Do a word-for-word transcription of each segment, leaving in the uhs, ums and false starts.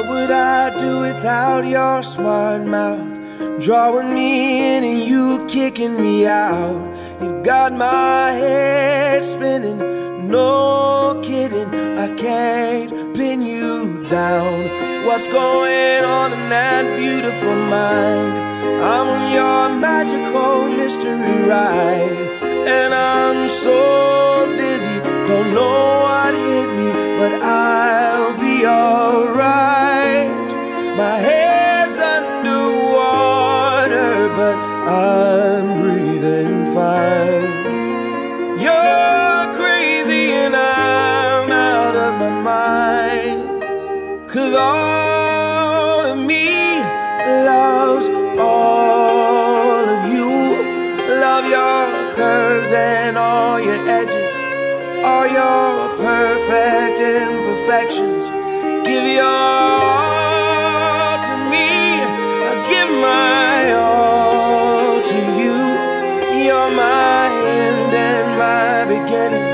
What would I do without your smart mouth? Drawing me in and you kicking me out. You got my head spinning, no kidding. I can't pin you down. What's going on in that beautiful mind? I'm on your magical mystery ride, and I'm so dizzy, don't know what hit me, but I'll be alright. My head's underwater, but I'm breathing fine. You're crazy and I'm out of my mind, 'cause all of me loves all of you. Love your curves and all your edges, all your perfect imperfections. Give your all to me, I give my all to you. You're my end and my beginning,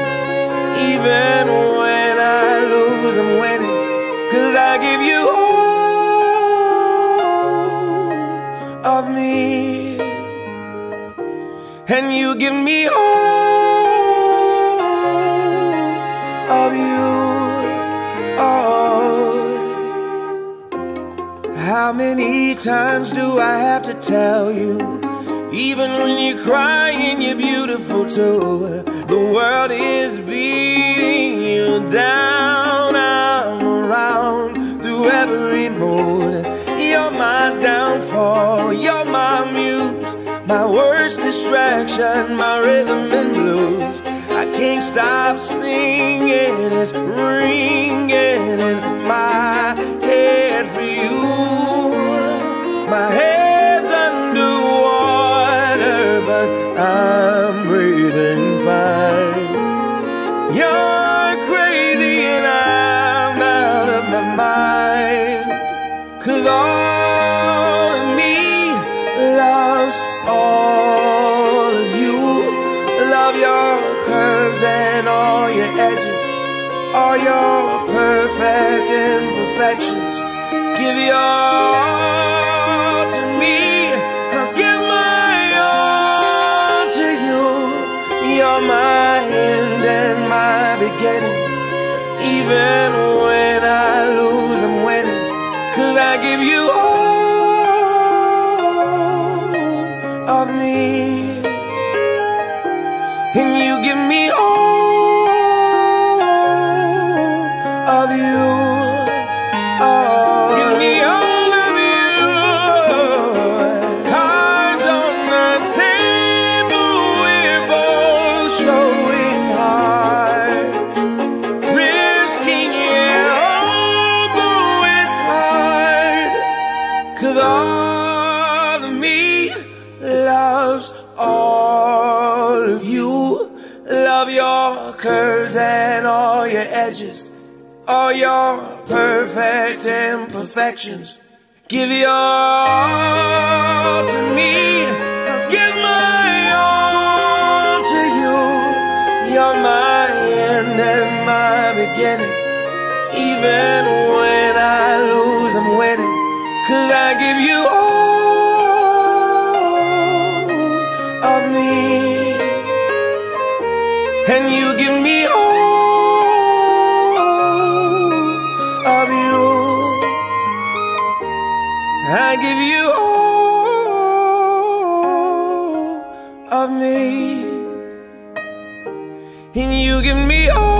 even when I lose I'm winning, 'cause I give you all of me, and you give me all of you. Oh, how many times do I have to tell you? Even when you're crying, you're beautiful too. The world is beating you down. I'm around through every mood. You're my downfall, you're my muse, my worst distraction, my rhythm and blues. I can't stop singing, it's ringing in my head for you. My head's underwater, but I'm breathing fine. You're crazy and I'm out of my mind, 'cause all of me loves all of you. Love your curves and all your edges, all your perfect imperfections. Give your all to me, I'll give my all to you. You're my end and my beginning, even when I lose I'm winning, 'cause I give you all of me, and you give me all of you. Oh, give me all of you. Cards on the table, we're both showing hearts, risking it all, though it's hard, 'cause all of me loves all of you. Love your curves and all your edges, all your perfect imperfections. Give your all to me, I'll give my all to you. You're my end and my beginning, even when I lose I'm winning, 'cause I give you all of me, and you give me all of you. I give you all of me, and you give me all.